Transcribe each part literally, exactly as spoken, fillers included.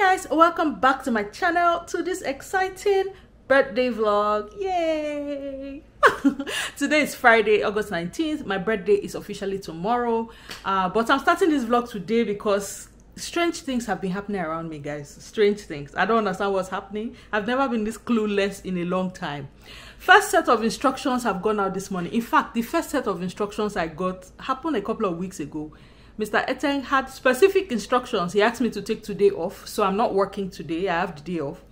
guys, welcome back to my channel, to this exciting birthday vlog. Yay! Today is Friday, August nineteenth. My birthday is officially tomorrow, uh, but I'm starting this vlog today because strange things have been happening around me, guys. Strange things. I don't understand what's happening. I've never been this clueless in a long time. First set of instructions have gone out this morning. In fact, the first set of instructions I got happened a couple of weeks ago. Mister Eteng had specific instructions. He asked me to take today off, so I'm not working today. I have the day off.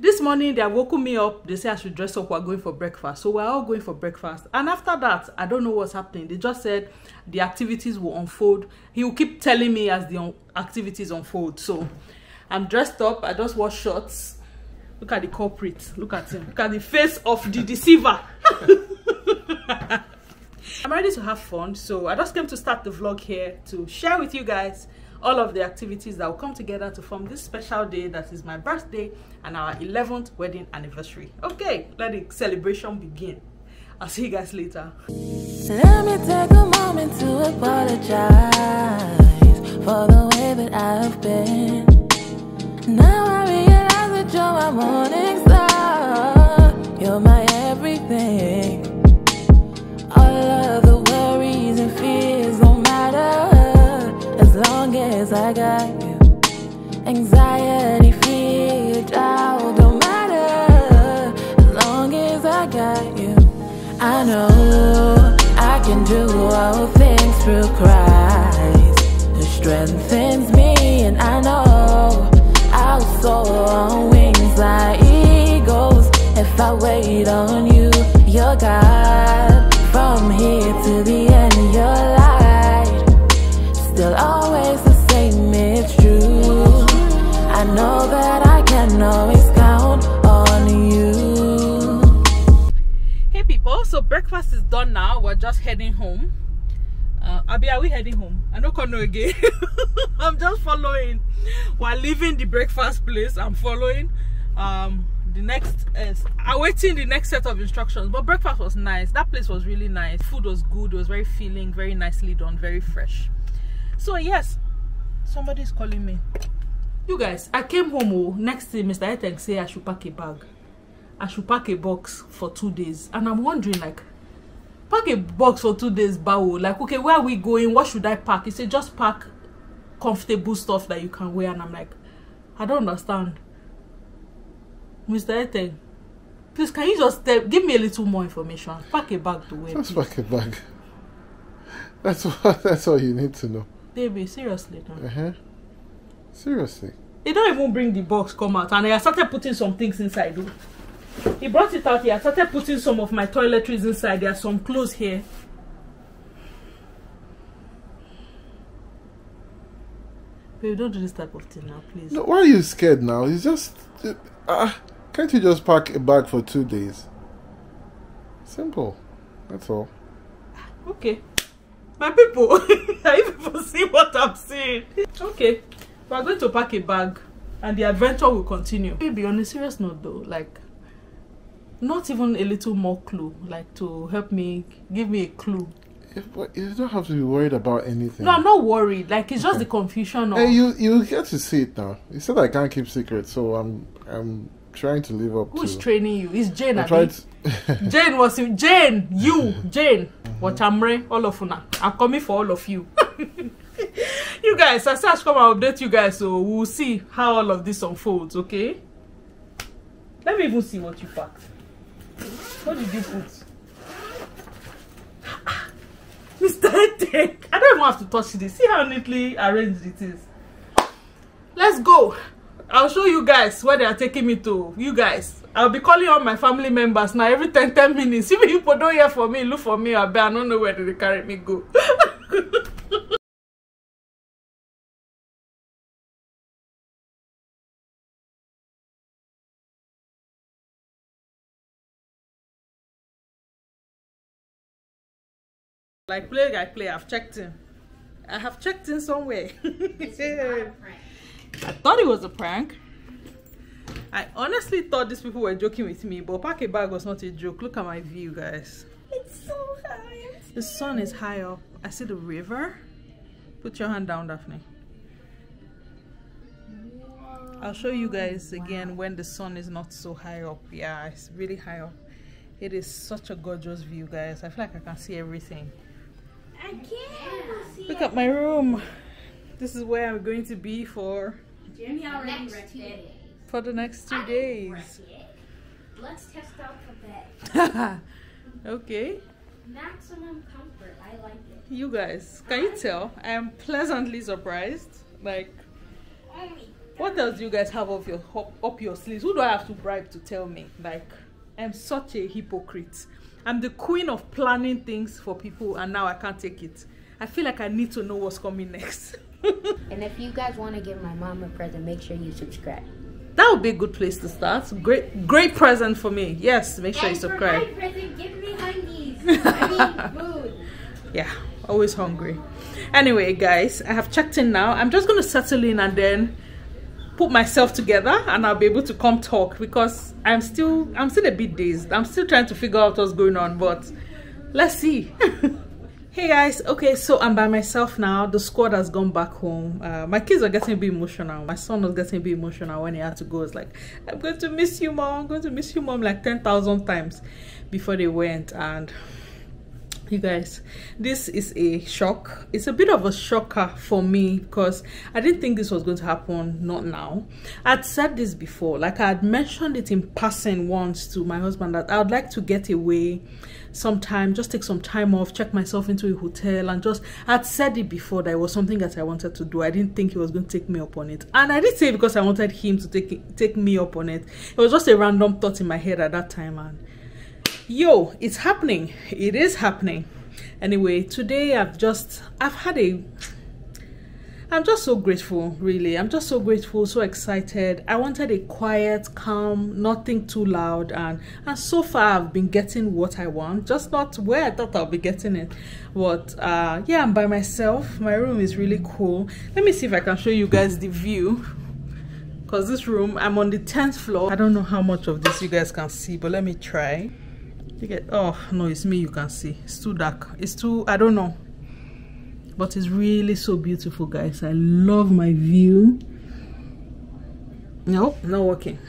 This morning, they have woken me up. They say I should dress up. We're going for breakfast. So we're all going for breakfast. And after that, I don't know what's happening. They just said the activities will unfold. He will keep telling me as the activities unfold. So I'm dressed up. I just wore shorts. Look at the culprit. Look at him. Look at the face of the deceiver. I'm ready to have fun, so I just came to start the vlog here to share with you guys all of the activities that will come together to form this special day that is my birthday and our eleventh wedding anniversary. Okay, let the celebration begin. I'll see you guys later. Let me take a moment to apologize for the way that I've been. Now I realize that you're my morning star, you're my everything. I got you. Anxiety, fear, doubt, don't matter as long as I got you. I know I can do all things through Christ who strengthens me, and I know I'll soar on wings like eagles if I wait on you. Your God, from here to the end of your life, still always the same, it's true. I know that I can always count on you. Hey people, so breakfast is done now. We're just heading home. Uh, Abi, are we heading home? I don't know again. I'm just following. We're leaving the breakfast place. I'm following. Um, the next uh, awaiting the next set of instructions. But breakfast was nice. That place was really nice. Food was good. It was very filling, very nicely done, very fresh. So yes. Somebody's calling me. You guys, I came home. Oh, next day, Mister Eteng say I should pack a bag. I should pack a box for two days. And I'm wondering, like, pack a box for two days, Bao. Like, okay, where are we going? What should I pack? He said, just pack comfortable stuff that you can wear. And I'm like, I don't understand. Mister Eteng, please, can you just tell, give me a little more information? Pack a bag to wear. Just please. Pack a bag. That's what, that's all you need to know. Baby, seriously now. Uh-huh. Seriously. They don't even bring the box come out, and I started putting some things inside. He brought it out here. I started putting some of my toiletries inside. There are some clothes here. Baby, don't do this type of thing now, please. No, why are you scared now? It's just uh, can't you just pack a bag for two days? Simple. That's all. Okay. My people, I even see what I'm seeing. Okay, we're going to pack a bag and the adventure will continue. Maybe on a serious note though, like, not even a little more clue, like to help me, give me a clue. If, but you don't have to be worried about anything. No, I'm not worried. Like, it's just okay. The confusion of... Hey, you, you get to see it now. You said I can't keep secrets, so I'm, I'm trying to live up. Who's to... Who's training you? It's Jane, I tried to... Jane was... Jane, you, Jane. Watch Amre, all of una. I'm coming for all of you. You guys, I said I should come and update you guys, so we'll see how all of this unfolds, okay? Let me even see what you packed. What did you put? Mister Eteng, I don't even have to touch this. See how neatly arranged it is. Let's go. I'll show you guys where they are taking me to. You guys, I'll be calling all my family members now every ten, ten minutes. Even if people don't hear for me, look for me, I don't know where they carry me go. Like play, like play, I've checked in. I have checked in somewhere. I thought it was a prank. I honestly thought these people were joking with me, but pack a bag was not a joke. Look at my view, guys. It's so high. The sun is high up. I see the river. Put your hand down, Daphne. Wow. I'll show you guys again when the sun is not so high up. Yeah, it's really high up. It is such a gorgeous view, guys. I feel like I can see everything. I can't see. Look at my room. This is where I'm going to be for Jimmy already wrecked it. For the next two days. Let's test out the bed. Okay. Maximum comfort. I like it. You guys, can you tell? I am pleasantly surprised. Like, what else do you guys have up your up your sleeves? Who do I have to bribe to tell me? Like, I'm such a hypocrite. I'm the queen of planning things for people, and now I can't take it. I feel like I need to know what's coming next. And if you guys want to give my mom a present, make sure you subscribe. That would be a good place to start. Great, great present for me. Yes, make sure and you subscribe. For my present, give me hungies. I mean, food. Yeah, always hungry. Anyway, guys, I have checked in now. I'm just going to settle in and then put myself together, and I'll be able to come talk, because I'm still, I'm still a bit dazed. I'm still trying to figure out what's going on, but let's see. Hey guys, okay, so I'm by myself now. The squad has gone back home. Uh, my kids are getting a bit emotional. My son was getting a bit emotional when he had to go. It's like, I'm going to miss you, mom. I'm going to miss you, mom, like ten thousand times before they went. And you guys, this is a shock. It's a bit of a shocker for me, because I didn't think this was going to happen. Not now. I'd said this before. Like, I had mentioned it in passing once to my husband that I would like to get away sometime, just take some time off, check myself into a hotel, and just, I'd said it before that it was something that I wanted to do. I didn't think he was going to take me up on it, and I didn't say it because I wanted him to take take me up on it. It was just a random thought in my head at that time, and yo, it's happening. It is happening. Anyway, today I've just I've had a I'm just so grateful, really. I'm just so grateful, so excited. I wanted a quiet, calm, nothing too loud, and and so far I've been getting what I want, just not where I thought I'll be getting it. But uh, yeah, I'm by myself. My room is really cool. Let me see if I can show you guys the view, because this room, I'm on the tenth floor. I don't know how much of this you guys can see, but let me try. You get, oh no, it's me. You can see it's too dark. It's too, I don't know. But it's really so beautiful, guys. I love my view. Nope, not working.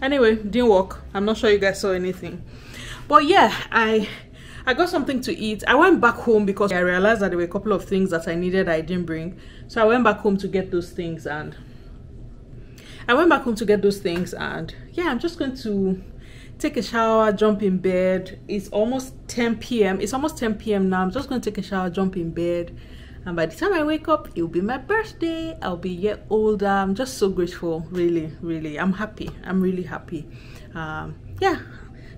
Anyway, didn't work. I'm not sure you guys saw anything. But yeah, I I got something to eat. I went back home because I realized that there were a couple of things that I needed I didn't bring. So I went back home to get those things, and I went back home to get those things and yeah, I'm just going to take a shower, jump in bed. It's almost ten p m It's almost ten p m now. I'm just going to take a shower, jump in bed, and by the time I wake up, it'll be my birthday. I'll be a year older. I'm just so grateful, really, really. I'm happy. I'm really happy. Um, yeah,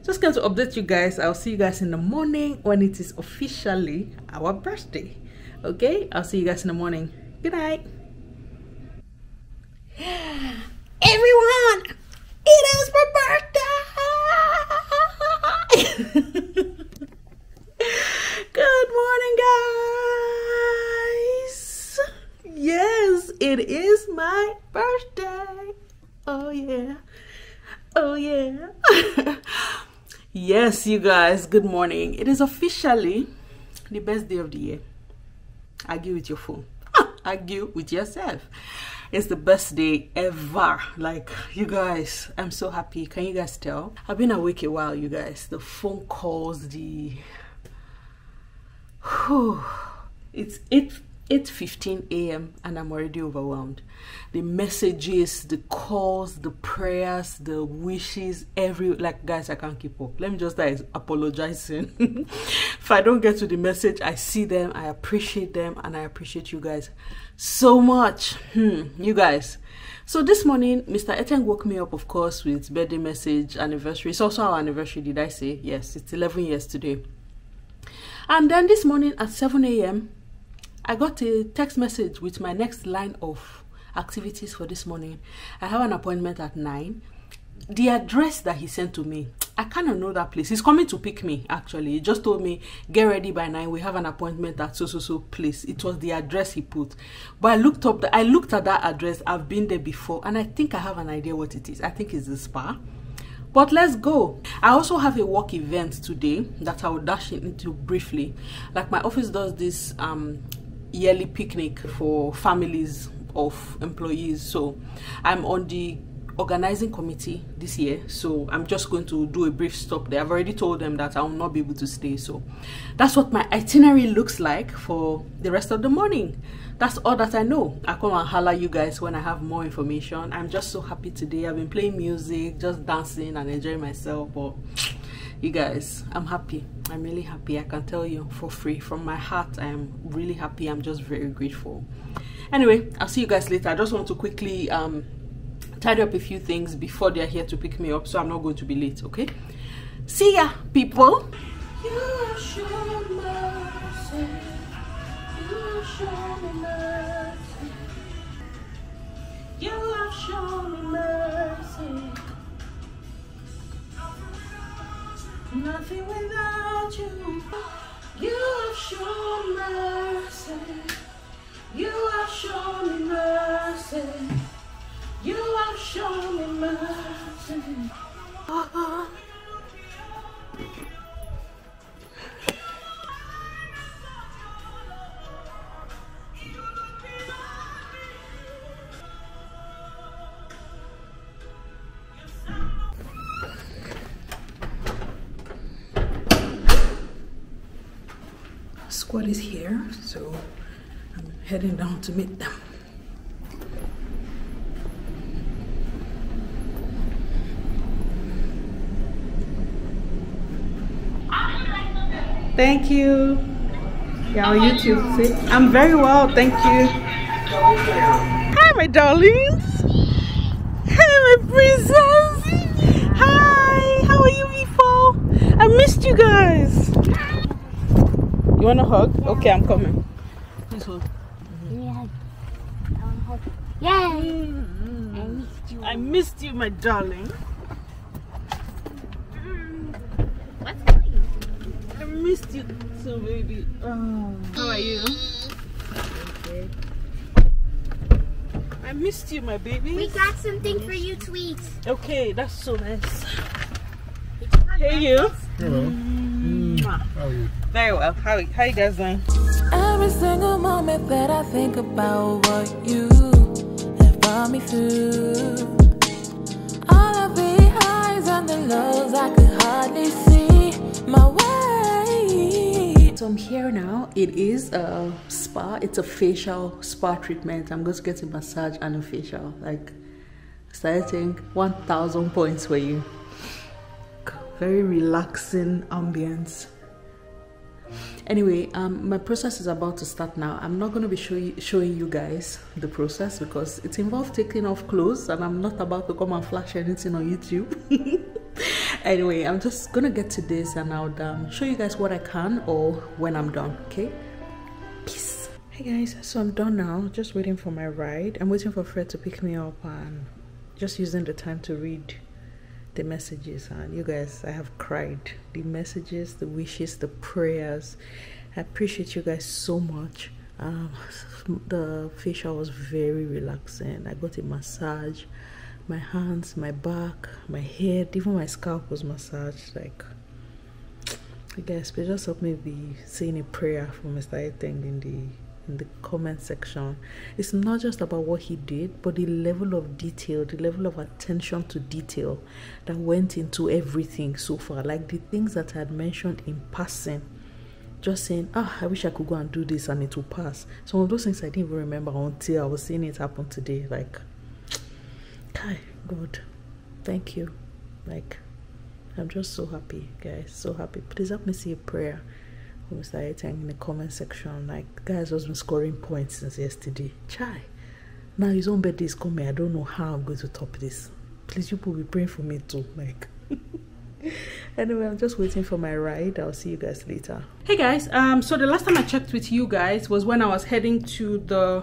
just going to update you guys. I'll see you guys in the morning when it is officially our birthday. Okay, I'll see you guys in the morning. Good night. Everyone, it is my birthday. Good morning, guys. Yes, it is my birthday. Oh yeah, oh yeah. Yes, you guys, good morning. It is officially the best day of the year. Argue with your phone. Argue with yourself. It's the best day ever. Like, you guys, I'm so happy. Can you guys tell? I've been awake a while, you guys. The phone calls, the... Whew. It's eight fifteen a m and I'm already overwhelmed. The messages, the calls, the prayers, the wishes, every... Like, guys, I can't keep up. Let me just start apologizing. If I don't get to the message, I see them, I appreciate them, and I appreciate you guys so much. Hmm, you guys, so this morning Mister Eteng woke me up, of course, with birthday message, anniversary. It's also our anniversary, did I say? Yes, it's eleven years today. And then this morning at seven a m I got a text message with my next line of activities for this morning. I have an appointment at nine. The address that he sent to me, I kind of know that place. He's coming to pick me, actually. He just told me, get ready by nine. We have an appointment at so so so place. It was the address he put. But I looked up, the, I looked at that address. I've been there before, and I think I have an idea what it is. I think it's the spa. But let's go. I also have a work event today that I will dash into briefly. Like, my office does this um, yearly picnic for families of employees. So I'm on the organizing committee this year, so I'm just going to do a brief stop there. I've already told them that I will not be able to stay, so that's what my itinerary looks like for the rest of the morning. That's all that I know. I come and holler you guys when I have more information. I'm just so happy today. I've been playing music, just dancing and enjoying myself, but you guys, I'm happy. I'm really happy. I can tell you for free from my heart, I am really happy. I'm just very grateful. Anyway, I'll see you guys later. I just want to quickly um tidy up a few things before they're here to pick me up, so I'm not going to be late, okay? See ya, people! You show me mercy. You show me mercy. You have shown me mercy. Nothing without you. You have shown me mercy. You have shown me mercy. You have shown me mercy. Uh-huh. Squad is here, so I'm heading down to meet them. Thank you. Yeah, on YouTube. See? I'm very well, thank you. Hi, my darlings. Hi, my princess. Hi, how are you people? I missed you guys. You want a hug? Okay, I'm coming. Please hold. Give me a hug. I want a hug. Yay! I missed you. I missed you, my darling. Missed you so, baby. Oh. How are you? Okay. I missed you, my baby. We got something for you to eat. Okay, that's so nice. Hey, you. Hello. Mm. How are you? Very well. How, how you guys doing? Every single moment that I think about what you have brought me through, all of the highs and the lows, I could hardly see my way. So I'm here now. It is a spa. It's a facial spa treatment. I'm going to get a massage and a facial. Like, Mister Eteng, one thousand points for you. Very relaxing ambience. Anyway, um, my process is about to start now. I'm not going to be show you, showing you guys the process because it involves taking off clothes and I'm not about to come and flash anything on YouTube. Anyway, I'm just gonna get to this and I'll um, show you guys what I can or when I'm done, okay? Peace. Hey guys, so I'm done now, just waiting for my ride. I'm waiting for Fred to pick me up and just using the time to read the messages. And you guys, I have cried. The messages, the wishes, the prayers. I appreciate you guys so much. Um, the facial was very relaxing. I got a massage. My hands, my back, my head, even my scalp was massaged. Like, I guess, but just help me be saying a prayer for Mister Eteng in the in the comment section. It's not just about what he did, but the level of detail, the level of attention to detail that went into everything so far. Like the things that I had mentioned in passing, just saying, ah, I wish I could go and do this and it will pass. Some of those things I didn't even remember until I was seeing it happen today. Like, hi God, thank you. Like, I'm just so happy, guys, so happy. Please help me see a prayer for Mister Eteng in the comment section. Like, guys, has been scoring points since yesterday. Chai, now his own birthday is coming. I don't know how I'm going to top this. Please, you will be praying for me too. Like, anyway, I'm just waiting for my ride. I'll see you guys later. Hey guys, um, so the last time I checked with you guys was when I was heading to the.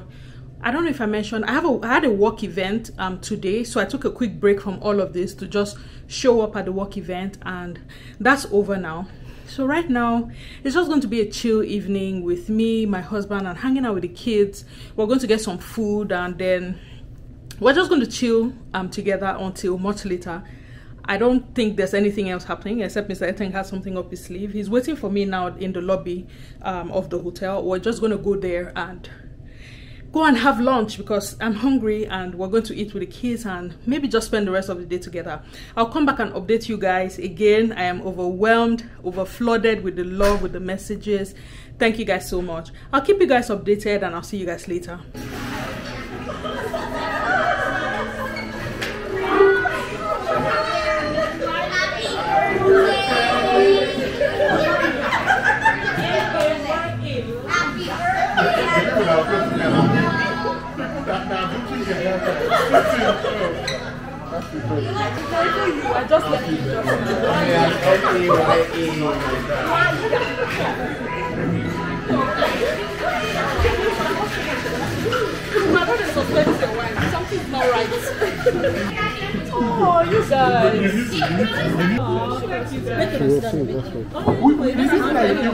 I don't know if I mentioned, I have a, I had a work event um, today, so I took a quick break from all of this to just show up at the work event, and that's over now. So right now, it's just going to be a chill evening with me, my husband, and hanging out with the kids. We're going to get some food, and then we're just going to chill um, together until much later. I don't think there's anything else happening except Mister Eteng has something up his sleeve. He's waiting for me now in the lobby um, of the hotel. We're just going to go there and go and have lunch because I'm hungry and we're going to eat with the kids and maybe just spend the rest of the day together. I'll come back and update you guys again. I am overwhelmed, overflooded with the love, with the messages. Thank you guys so much. I'll keep you guys updated and I'll see you guys later. Something's not right. Oh, you guys.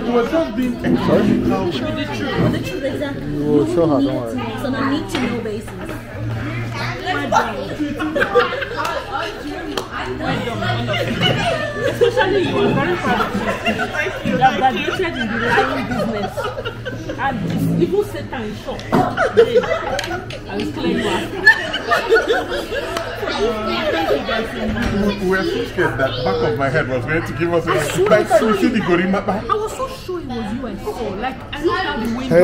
You were just being encouraged. Show the truth. The truth, exactly. You show her, don't worry. It's on a need to know basis. Especially you are very proud of yourself. You have graduated in the lying business. And even Satan is shocked. I'm still in one. We were so scared that the back of my head was going to give us a like suicide gorimapa. I was so sure it was you I saw. Like, I looked at the window. Hey.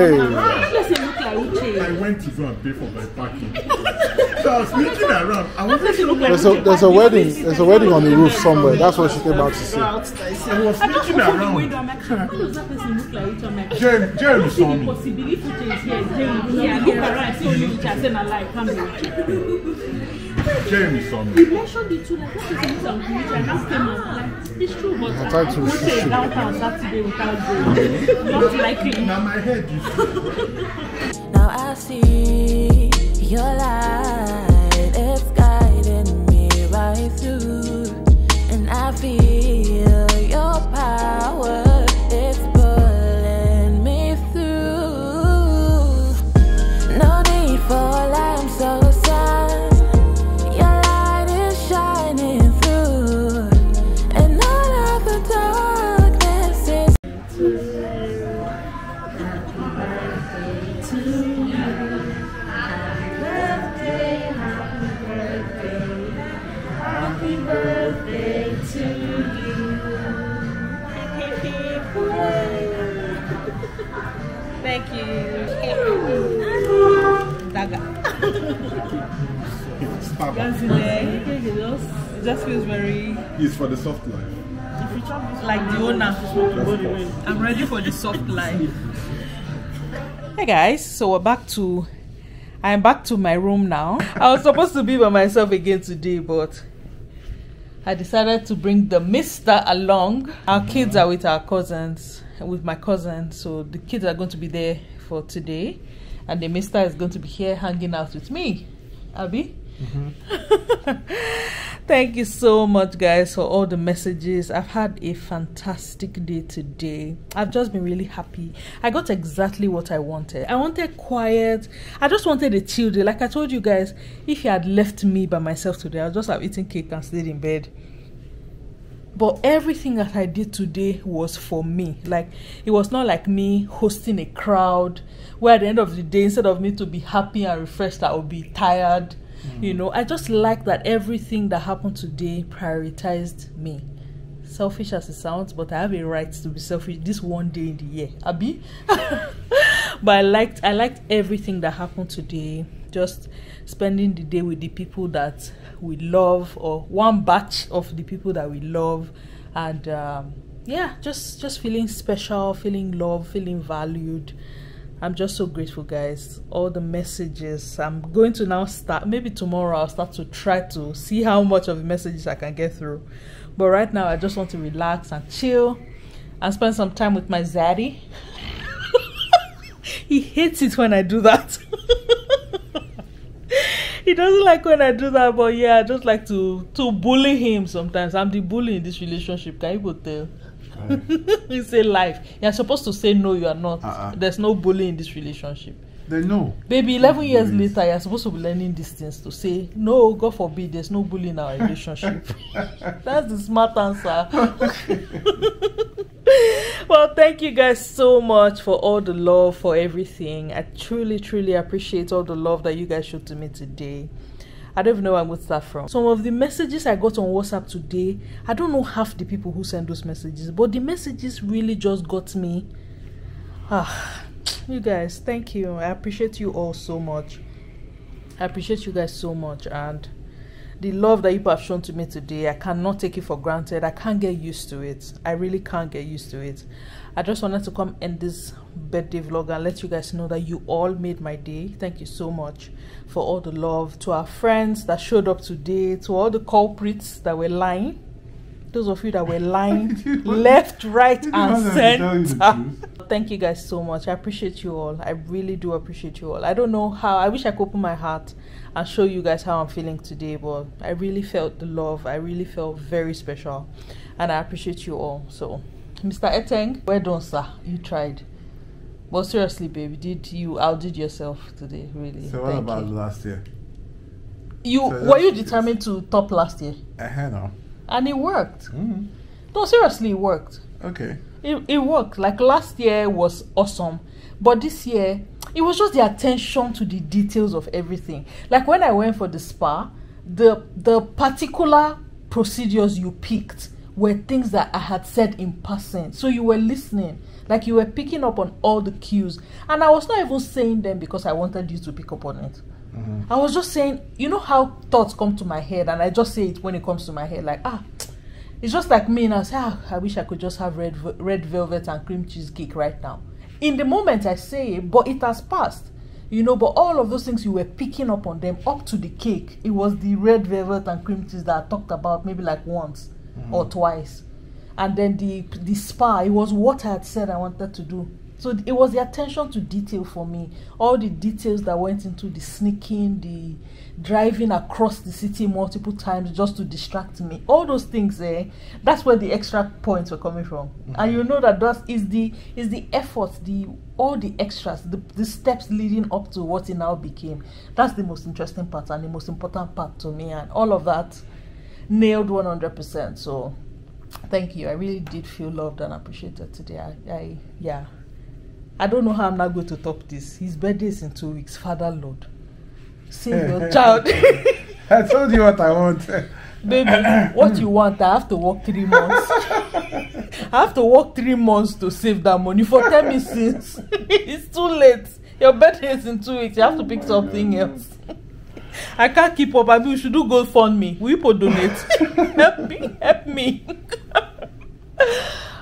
I went to go and pay for my parking. So I was looking around. I was looking there's, a, there's a wedding. There's a wedding on the roof somewhere. That's what she came out to see. I was looking around. Jeremy, Jeremy saw me. Jeremy saw me. You mentioned the two. Like, what is it about you? I asked him. Like, it's true, but I can't stay downtown Saturday without you. Not likely. Now my head is. Now I see. Your light, it's guiding me right through, and I feel your power, it's pulling me through. No need for lamps or sun, your light is shining through, and all of the darkness is thank you. Daga. It just feels very. It's for the soft life. If you travel, like the owner. I'm ready for the soft life. Hey guys, so we're back to. I'm back to my room now. I was supposed to be by myself again today, but I decided to bring the mister along. Our kids are with our cousins, with my cousin, so the kids are going to be there for today, and the mister is going to be here hanging out with me. Abby? Mm-hmm. Thank you so much, guys, for all the messages. I've had a fantastic day today. I've just been really happy. I got exactly what I wanted. I wanted quiet. I just wanted a chill day. Like I told you guys, if you had left me by myself today, I would just have eaten cake and stayed in bed. But everything that I did today was for me. Like, it was not like me hosting a crowd where at the end of the day, instead of me to be happy and refreshed, I would be tired. Mm. You know, I just like that everything that happened today prioritized me. Selfish as it sounds, but I have a right to be selfish this one day in the year. Abi? But I liked, I liked everything that happened today. Just spending the day with the people that we love, or one batch of the people that we love, and um, yeah, just just feeling special, feeling loved, feeling valued. I'm just so grateful, guys. All the messages. I'm going to now start. Maybe tomorrow I'll start to try to see how much of the messages I can get through. But right now I just want to relax and chill and spend some time with my zaddy. He hates it when I do that. He doesn't like when I do that, but yeah, I just like to to bully him sometimes. I'm the bully in this relationship. Can you go tell? You say life. You're supposed to say no, you are not. Uh-uh. There's no bully in this relationship. They know. Baby, eleven years later, you're supposed to be learning these things to say, no, God forbid, there's no bully in our relationship. That's the smart answer. Well, thank you guys so much for all the love, for everything. I truly, truly appreciate all the love that you guys showed to me today. I don't even know where I'm going to start from. Some of the messages I got on WhatsApp today, I don't know half the people who sent those messages, but the messages really just got me. Ah, you guys, thank you. I appreciate you all so much. I appreciate you guys so much, and the love that you have shown to me today, I cannot take it for granted. I can't get used to it. I really can't get used to it. I just wanted to come end this birthday vlog and let you guys know that you all made my day. Thank you so much for all the love. To our friends that showed up today, to all the culprits that were lying, those of you that were lying left, right and center. Thank you guys so much. I appreciate you all. I really do appreciate you all. I don't know how. I wish I could open my heart and show you guys how I'm feeling today, but I really felt the love. I really felt very special, and I appreciate you all. So, Mister Eteng, well done, sir. You tried. But seriously, baby, did you outdid yourself today? Really. So what about last year? You so were you determined to top last year? I had no. And it worked. Mm. No, seriously, it worked. Okay. It, it worked. Like last year was awesome, but this year it was just the attention to the details of everything. Like when I went for the spa, the the particular procedures you picked were things that I had said in person. So you were listening, like you were picking up on all the cues, and I was not even saying them because I wanted you to pick up on it. Mm-hmm. I was just saying, you know how thoughts come to my head, and I just say it when it comes to my head, like ah. It's just like me, and I say, ah, I wish I could just have red red velvet and cream cheesecake right now. In the moment I say it, but it has passed. You know, but all of those things you were picking up on them, up to the cake, it was the red velvet and cream cheese that I talked about maybe like once mm-hmm. or twice. And then the, the spa, it was what I had said I wanted to do. So it was the attention to detail for me. All the details that went into the sneaking, the driving across the city multiple times just to distract me. All those things, eh? That's where the extra points were coming from. Mm-hmm. And you know that that is the is the effort, the all the extras, the, the steps leading up to what it now became. That's the most interesting part and the most important part to me. And all of that nailed one hundred percent. So thank you. I really did feel loved and appreciated today. I, I yeah. I don't know how I'm not going to top this. His birthday is in two weeks. Father Lord, save your child. I told you what I want. Baby, what you want, I have to work three months. I have to work three months to save that money. For ten minutes since, it's too late. Your birthday is in two weeks. You have to pick oh something God. else. I can't keep up. I mean, we should do GoFundMe. Will you put donate? Help me. Help me.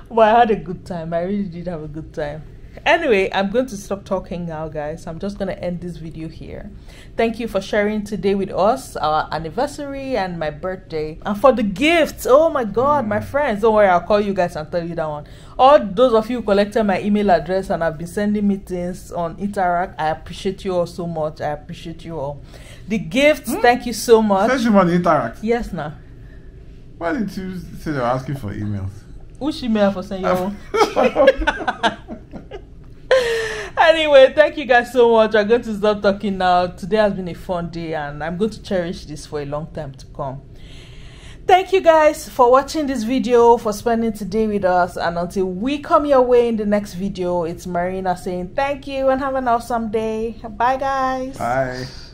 But I had a good time. I really did have a good time. Anyway, I'm going to stop talking now, guys. I'm just going to end this video here. Thank you for sharing today with us, our anniversary and my birthday, and for the gifts. Oh my God, mm. my friends, don't worry, I'll call you guys and tell you that one. All those of you who collected my email address and have been sending me things on Interact, I appreciate you all so much. I appreciate you all. The gifts, mm. thank you so much. Send you on Interact. Yes, now. Why did you say they were asking for emails? Which email for sending your own? Anyway, thank you guys so much. I'm going to stop talking now. Today has been a fun day, and I'm going to cherish this for a long time to come. Thank you guys for watching this video, for spending today with us, and until we come your way in the next video, it's Marina saying thank you and have an awesome day. Bye guys. Bye.